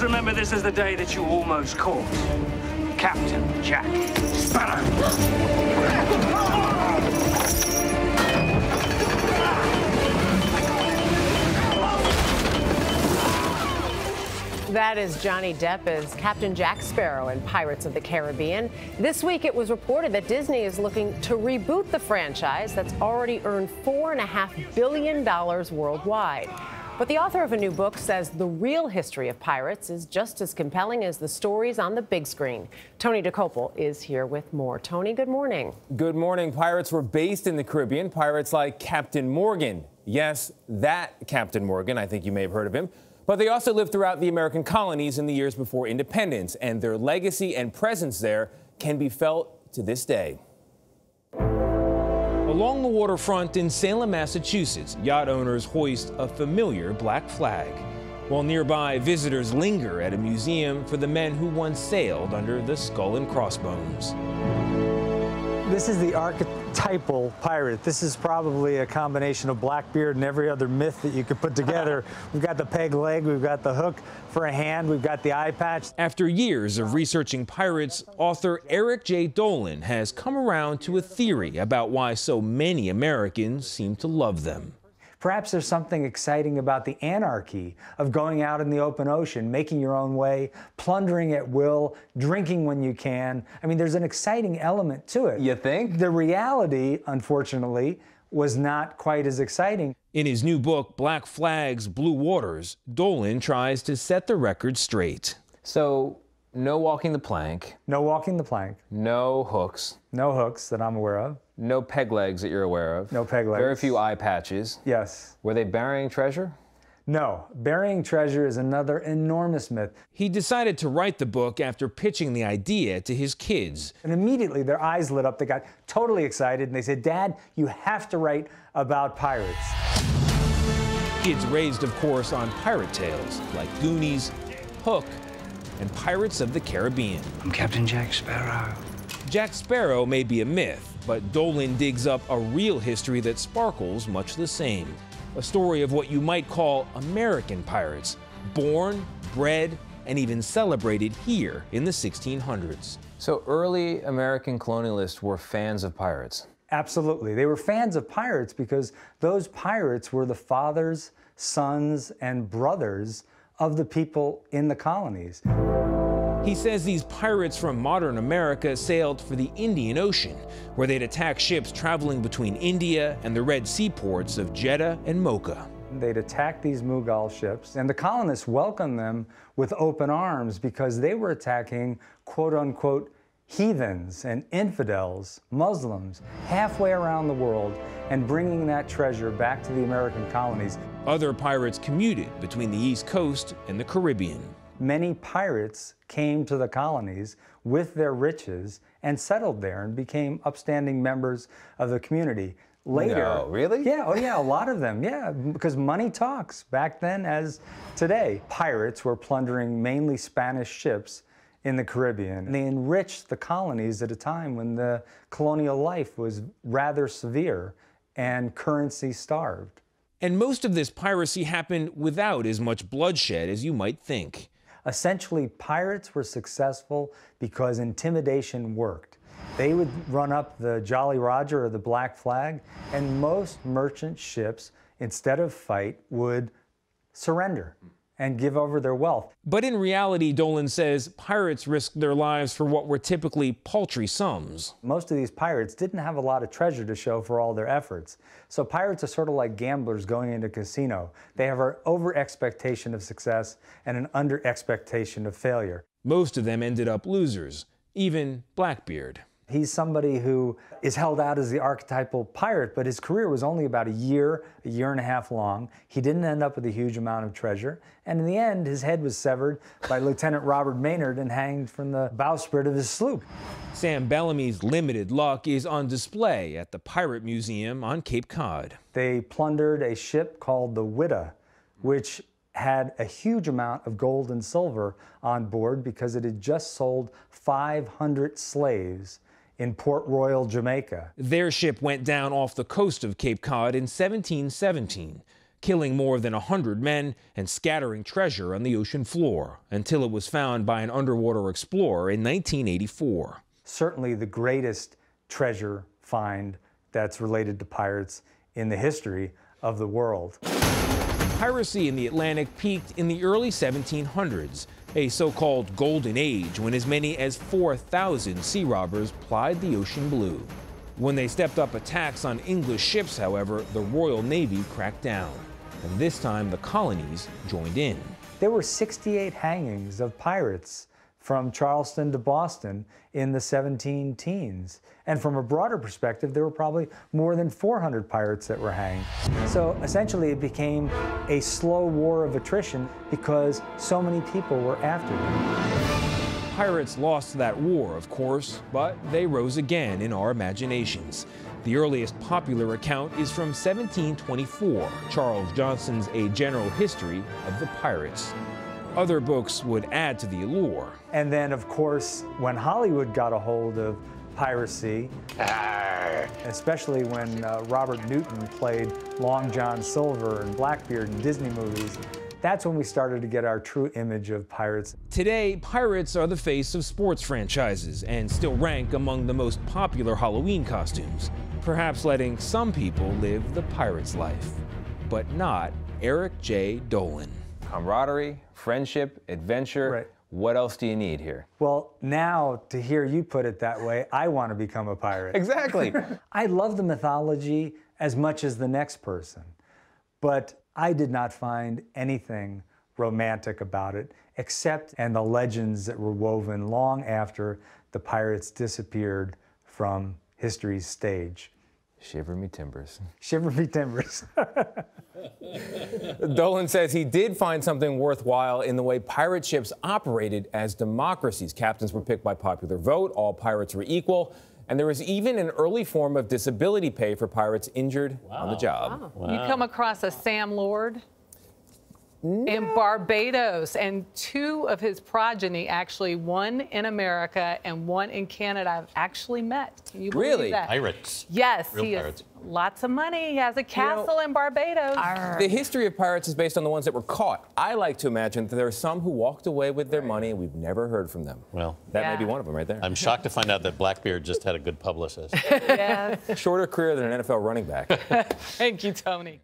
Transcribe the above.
always remember this as the day that you almost caught Captain Jack Sparrow. That is Johnny Depp as Captain Jack Sparrow in Pirates of the Caribbean. This week, it was reported that Disney is looking to reboot the franchise that's already earned $4.5 billion worldwide. But the author of a new book says the real history of pirates is just as compelling as the stories on the big screen. Tony Dokoupil is here with more. Tony, good morning. Good morning. Pirates were based in the Caribbean. Pirates like Captain Morgan. Yes, that Captain Morgan. I think you may have heard of him. But they also lived throughout the American colonies in the years before independence, and their legacy and presence there can be felt to this day. Along the waterfront in Salem, Massachusetts, yacht owners hoist a familiar black flag, while nearby visitors linger at a museum for the men who once sailed under the skull and crossbones. This is the archetypal pirate. This is probably a combination of Blackbeard and every other myth that you could put together. We've got the peg leg, we've got the hook for a hand, we've got the eye patch. After years of researching pirates, author Eric J. Dolan has come around to a theory about why so many Americans seem to love them. Perhaps there's something exciting about the anarchy of going out in the open ocean, making your own way, plundering at will, drinking when you can. I mean, there's an exciting element to it. You think? The reality, unfortunately, was not quite as exciting. In his new book, Black Flags, Blue Waters, Dolan tries to set the record straight. So, no walking the plank. No walking the plank. No hooks. No hooks that I'm aware of. No peg legs that you're aware of. No peg legs. Very few eye patches. Yes. Were they burying treasure? No. Burying treasure is another enormous myth. He decided to write the book after pitching the idea to his kids. And immediately their eyes lit up. They got totally excited and they said, "Dad, you have to write about pirates." Kids raised, of course, on pirate tales like Goonies, Hook, and Pirates of the Caribbean. I'm Captain Jack Sparrow. Jack Sparrow may be a myth, but Dolan digs up a real history that sparkles much the same. A story of what you might call American pirates, born, bred, and even celebrated here in the 1600s. So early American colonialists were fans of pirates. Absolutely. They were fans of pirates because those pirates were the fathers, sons, and brothers of the people in the colonies. He says these pirates from modern America sailed for the Indian Ocean, where they'd attack ships traveling between India and the Red Sea ports of Jeddah and Mocha. They'd attack these Mughal ships, and the colonists welcomed them with open arms because they were attacking, quote-unquote, heathens and infidels, Muslims, halfway around the world, and bringing that treasure back to the American colonies. Other pirates commuted between the East Coast and the Caribbean. Many pirates came to the colonies with their riches and settled there and became upstanding members of the community. Later. No, really? Yeah, oh yeah, a lot of them, yeah, because money talks back then as today. Pirates were plundering mainly Spanish ships in the Caribbean. They enriched the colonies at a time when the colonial life was rather severe and currency starved. And most of this piracy happened without as much bloodshed as you might think. Essentially, pirates were successful because intimidation worked. They would run up the Jolly Roger or the Black Flag, and most merchant ships, instead of fight, would surrender and give over their wealth. But in reality, Dolan says, pirates risked their lives for what were typically paltry sums. Most of these pirates didn't have a lot of treasure to show for all their efforts. So pirates are sort of like gamblers going into a casino. They have an over-expectation of success and an under-expectation of failure. Most of them ended up losers, even Blackbeard. He's somebody who is held out as the archetypal pirate, but his career was only about a year and a half long. He didn't end up with a huge amount of treasure. And in the end, his head was severed by Lieutenant Robert Maynard and hanged from the bowsprit of his sloop. Sam Bellamy's limited luck is on display at the Pirate Museum on Cape Cod. They plundered a ship called the Witta, which had a huge amount of gold and silver on board because it had just sold 500 slaves in Port Royal, Jamaica. Their ship went down off the coast of Cape Cod in 1717. killing more than 100 men and scattering treasure on the ocean floor until it was found by an underwater explorer in 1984. Certainly the greatest treasure find that's related to pirates in the history of the world. Piracy in the Atlantic peaked in the early 1700s, a so-called golden age when as many as 4,000 sea robbers plied the ocean blue. When they stepped up attacks on English ships, however, the Royal Navy cracked down, and this time the colonies joined in. There were 68 hangings of pirates from Charleston to Boston in the 17-teens. And from a broader perspective, there were probably more than 400 pirates that were hanged. So essentially it became a slow war of attrition because so many people were after them. Pirates lost that war, of course, but they rose again in our imaginations. The earliest popular account is from 1724, Charles Johnson's A General History of the Pirates. Other books would add to the allure. And then, of course, when Hollywood got a hold of piracy, especially when Robert Newton played Long John Silver and Blackbeard in Disney movies, that's when we started to get our true image of pirates. Today, pirates are the face of sports franchises and still rank among the most popular Halloween costumes, perhaps letting some people live the pirate's life, but not Eric J. Dolan. Camaraderie, friendship, adventure. Right. What else do you need here? Well, now, to hear you put it that way, I want to become a pirate. Exactly. I love the mythology as much as the next person, but I did not find anything romantic about it, except in the legends that were woven long after the pirates disappeared from history's stage. Shiver me timbers. Shiver me timbers. Dolan says he did find something worthwhile in the way pirate ships operated as democracies. Captains were picked by popular vote, all pirates were equal, and there was even an early form of disability pay for pirates injured on the job. Wow. Wow. You come across a Sam Lord in Barbados, and two of his progeny, actually, one in America and one in Canada, I've actually met. Can you believe that? Pirates. Yes, real pirates. Lots of money. He has a castle in Barbados. The history of pirates is based on the ones that were caught. I like to imagine that there are some who walked away with their money and we've never heard from them. Well, that may be one of them right there. I'm shocked to find out that Blackbeard just had a good publicist. Yes. Shorter career than an NFL running back. Thank you, Tony.